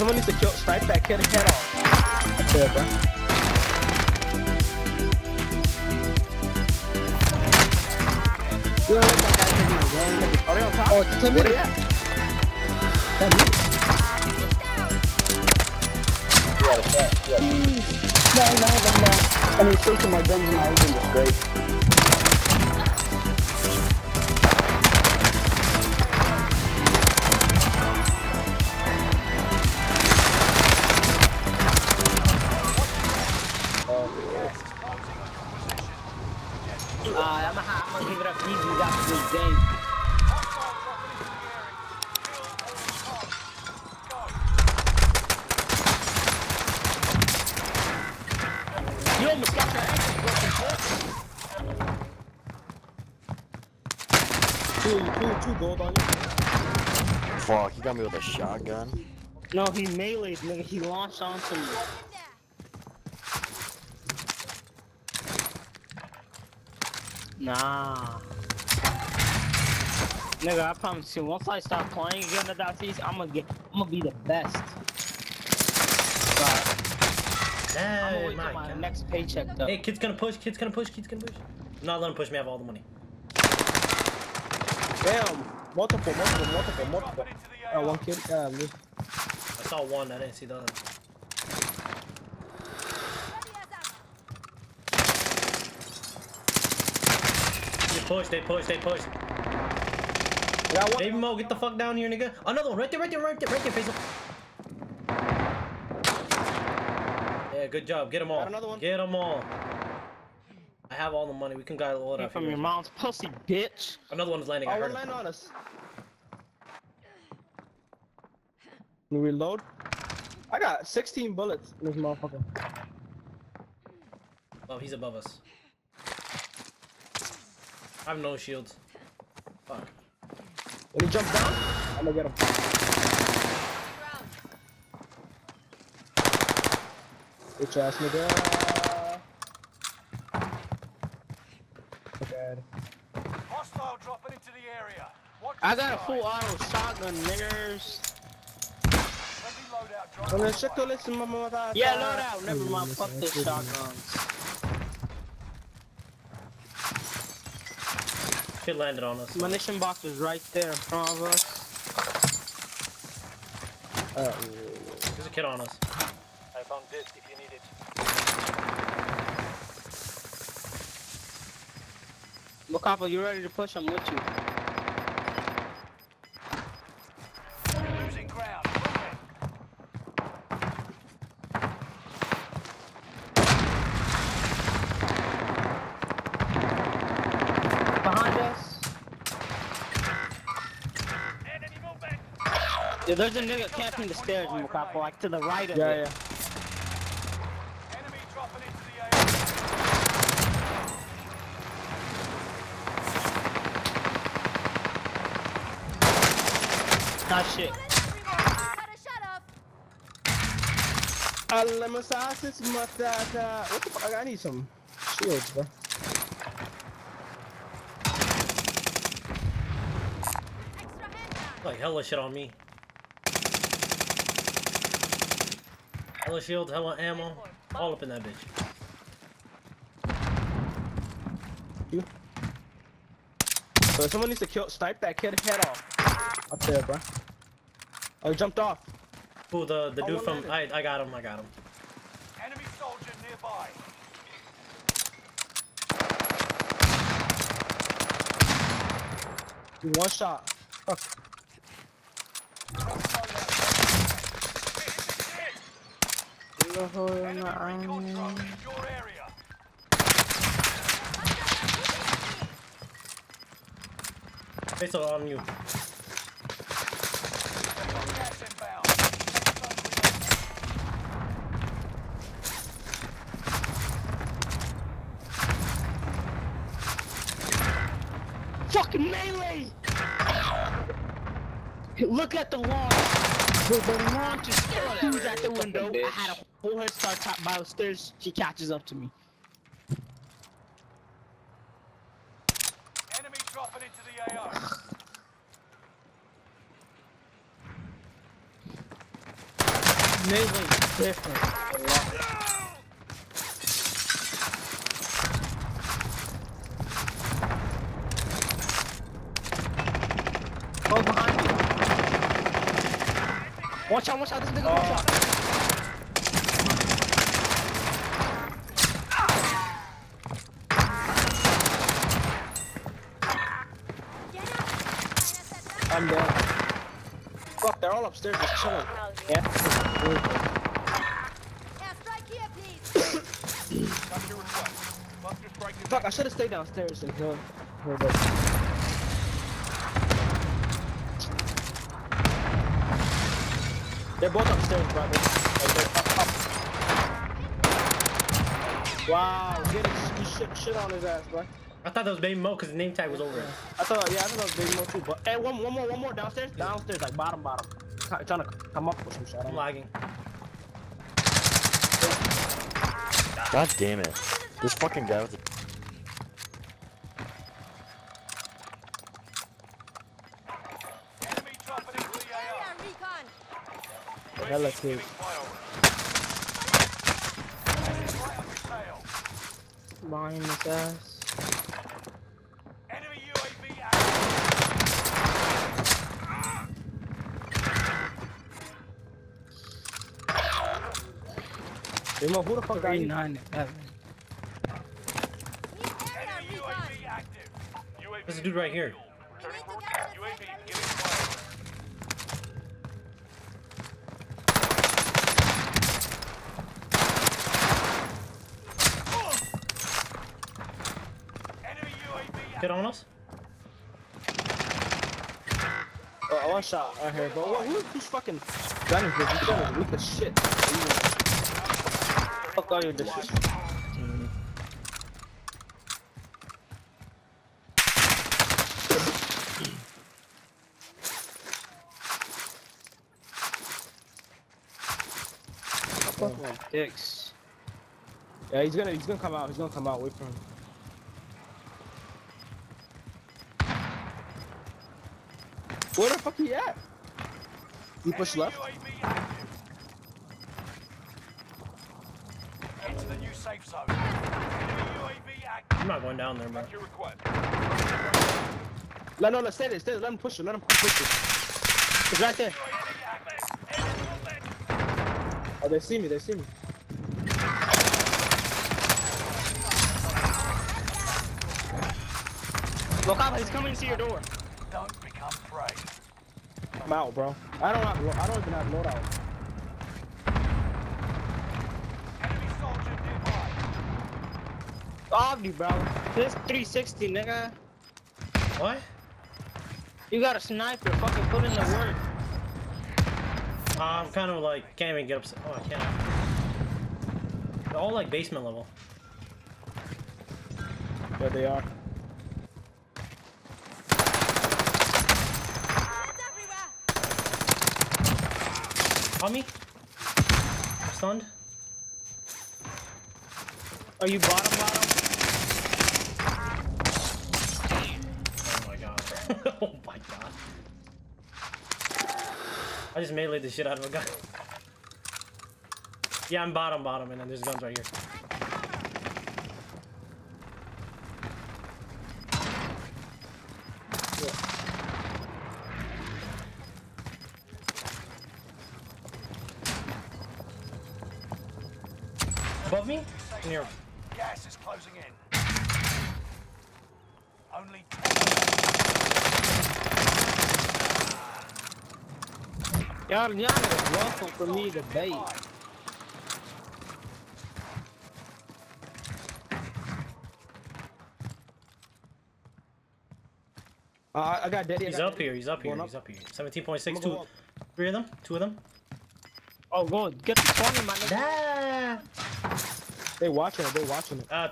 Someone needs to kill, snipe that kid and head off. That's it, bro. You don't let that guy take me, bro. Are they on top? Oh, it's 10 minutes. Yeah. No. I mean, still to my guns and I was in this grave. I'm gonna give it up easy after this game. You almost got your ankle. Two gold on you. Fuck, he got me with a shotgun. No, he meleeed, nigga. He launched onto me. Nah. Nigga, I promise you, once I start playing again the Dotties, I'm gonna be the best. But I'm gonna wait for my next paycheck though. Hey, kid's gonna push. I'm not letting him push me, I have all the money. Damn, multiple. Oh, one kid, me. I saw one, I didn't see the other. They push. Baby Mo, get the fuck down here, nigga. Another one, right there, face up. Yeah, good job. Get them all. Get them all. I have all the money. We can guy load up from here. Your mom's pussy, bitch. Another one's landing. Oh, I heard him. On us. Reload. I got 16 bullets in this motherfucker. Oh, he's above us. I have no shields. Fuck. When he jumps down, I'm gonna get him. Bitch ass nigga. Okay. Hostile dropping into the area. I got a full auto shotgun, niggers. Yeah, load out. Never mind. Fuck this shotguns. Shit landed on us. Munition box is right there in front of us. There's a kid on us. I found this if you need it. Look, Kappa, you ready to push? I'm with you. Losing ground. Dude, there's a nigga camping the stairs, Mokapo, like to the right of it. Yeah. Enemy dropping into the air. Ah, shit. What the fuck? I need some shields, bro. Like hella shit on me. Hella shield, hella ammo, all up in that bitch. So someone needs to snipe that kid head off. Up there, bro. Oh, he jumped off. Ooh, the dude from I got him. Enemy soldier nearby. Dude, one shot. Fuck. It's all on you. Fucking melee! Look at the launch. The launch is who's at the window. I had a whole head start top by the stairs. She catches up to me. Enemy dropping into the AR. moving different a lot. Oh, behind you. Watch out, this nigga, watch out. I'm dead. Fuck, they're all upstairs just chilling. Yeah. Strike here, please. Fuck, I should have stayed downstairs and gone for a bit. They're both upstairs, brother. Like, up. Wow, get it. You shook shit on his ass, bro. I thought that was Baby Mo because the name tag was over it. I thought that was Baby Mo too, but hey, one more downstairs? Downstairs, like bottom. I'm trying to come up with some shit. I'm lagging. God damn it. This fucking guy with the... Hella cute. Mine his ass. Remo, who the fuck are you? 9-7. There's a dude right here. Get on us. Oh, one shot right here, but who's fucking gunning this? He's trying to look at shit. Fuck all your dishes. Fuck my dicks. Yeah, he's gonna come out. He's gonna come out. Wait for him. Where the fuck he at? He pushed left. Safe zone. I'm not going down there, man. No, stay there. Let him push it. Push it. He's right there. Oh, they see me. Look out, he's coming to your door. Don't become afraid. I'm out, bro. I don't even have loadout. Obvi, bro. This 360, nigga. What? You got a sniper. Fucking put in the work. I'm kind of like, can't even get upset. Oh, I can't. They're all like basement level. Yeah, they are. On me? I'm stunned. Are you bottom? Oh my god. I just meleeed the shit out of a guy. Yeah, I'm bottom, and then there's guns right here. Yeah. Above me? Near. Gas is closing in. Only 10. Y'all is welcome for me to bait. I got dead. He's up here. 17.6, three of them. Oh, go get the phone in my nigga. They watching it.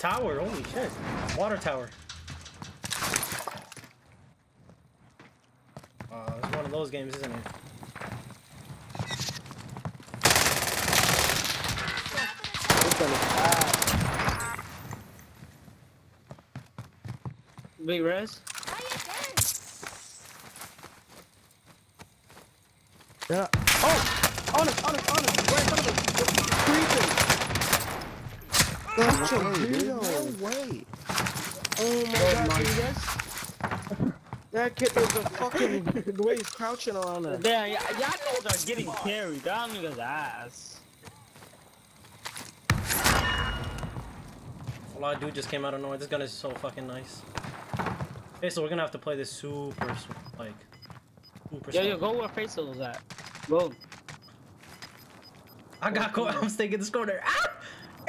Tower, holy shit. Water tower. It's one of those games, isn't it? Big res. Yeah. Oh! on us, right in front of us. That's no way. Oh my god, dude, that kid was a fucking, the way he's crouching on us. Yeah, y'all niggas are getting carried, y'all niggas ass. A lot of dude just came out of nowhere. This gun is so fucking nice. Okay, so we're gonna have to play this super, like, super. Yo, go where Faisal was at. Go. I got caught. I'm staying in this corner. Ah!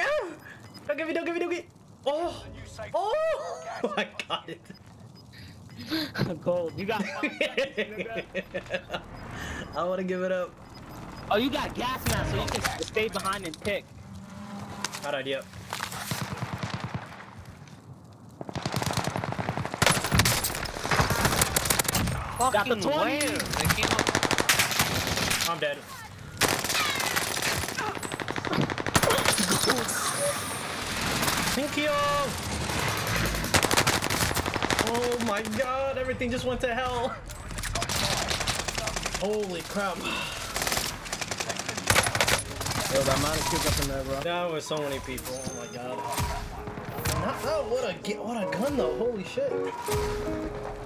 Ah! Don't get me, don't get me, don't get me. Oh! Oh! I got it. Gold. You got 5 seconds. I want to give it up. Oh, you got gas now, so you can stay behind and pick. Bad idea. Got the 20. I'm dead. Thank you. Oh my god, everything just went to hell. Holy crap. Yo, that might have kicked up in there, bro. That was so many people. Oh my god. What a gun though. Holy shit.